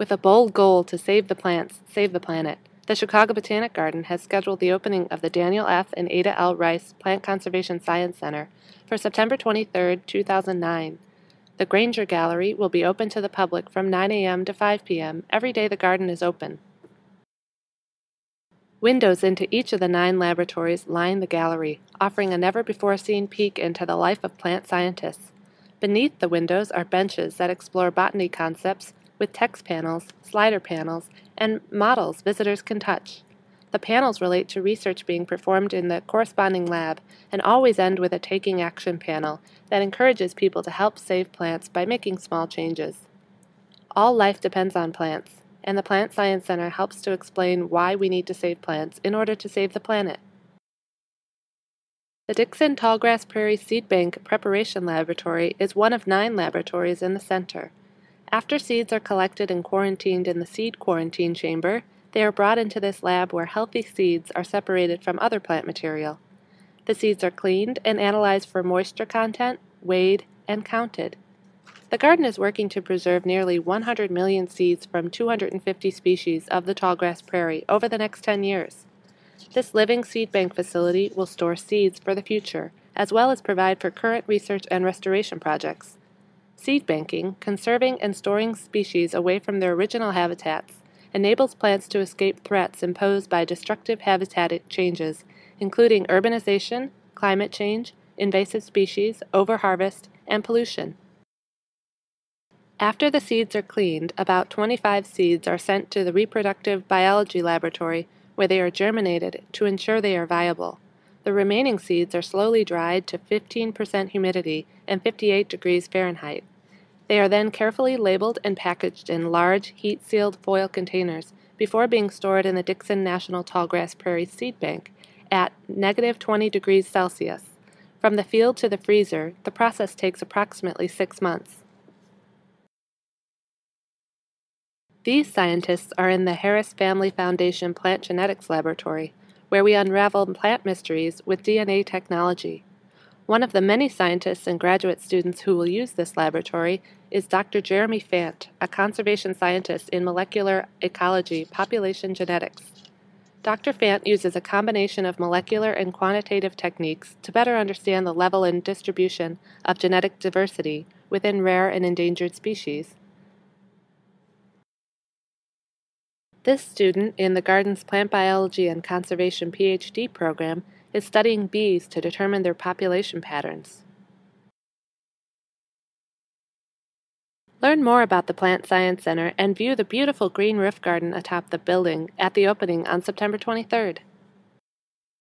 With a bold goal to save the plants, save the planet, the Chicago Botanic Garden has scheduled the opening of the Daniel F. and Ada L. Rice Plant Conservation Science Center for September 23, 2009. The Granger Gallery will be open to the public from 9 a.m. to 5 p.m. every day the garden is open. Windows into each of the 9 laboratories line the gallery, offering a never-before-seen peek into the life of plant scientists. Beneath the windows are benches that explore botany concepts with text panels, slider panels, and models visitors can touch. The panels relate to research being performed in the corresponding lab and always end with a Taking Action panel that encourages people to help save plants by making small changes. All life depends on plants, and the Plant Science Center helps to explain why we need to save plants in order to save the planet. The Dixon Tallgrass Prairie Seed Bank Preparation Laboratory is one of 9 laboratories in the center. After seeds are collected and quarantined in the seed quarantine chamber, they are brought into this lab where healthy seeds are separated from other plant material. The seeds are cleaned and analyzed for moisture content, weighed, and counted. The garden is working to preserve nearly 100 million seeds from 250 species of the tallgrass prairie over the next 10 years. This living seed bank facility will store seeds for the future, as well as provide for current research and restoration projects. Seed banking, conserving and storing species away from their original habitats, enables plants to escape threats imposed by destructive habitat changes, including urbanization, climate change, invasive species, overharvest, and pollution. After the seeds are cleaned, about 25 seeds are sent to the reproductive biology laboratory where they are germinated to ensure they are viable. The remaining seeds are slowly dried to 15% humidity and 58 degrees Fahrenheit. They are then carefully labeled and packaged in large, heat-sealed foil containers before being stored in the Dixon National Tallgrass Prairie Seed Bank at -20 degrees Celsius. From the field to the freezer, the process takes approximately 6 months. These scientists are in the Harris Family Foundation Plant Genetics Laboratory, where we unravel plant mysteries with DNA technology. One of the many scientists and graduate students who will use this laboratory is Dr. Jeremy Fant, a conservation scientist in molecular ecology population genetics. Dr. Fant uses a combination of molecular and quantitative techniques to better understand the level and distribution of genetic diversity within rare and endangered species. This student in the garden's plant biology and conservation PhD program is studying bees to determine their population patterns. Learn more about the Plant Science Center and view the beautiful green roof garden atop the building at the opening on September 23rd.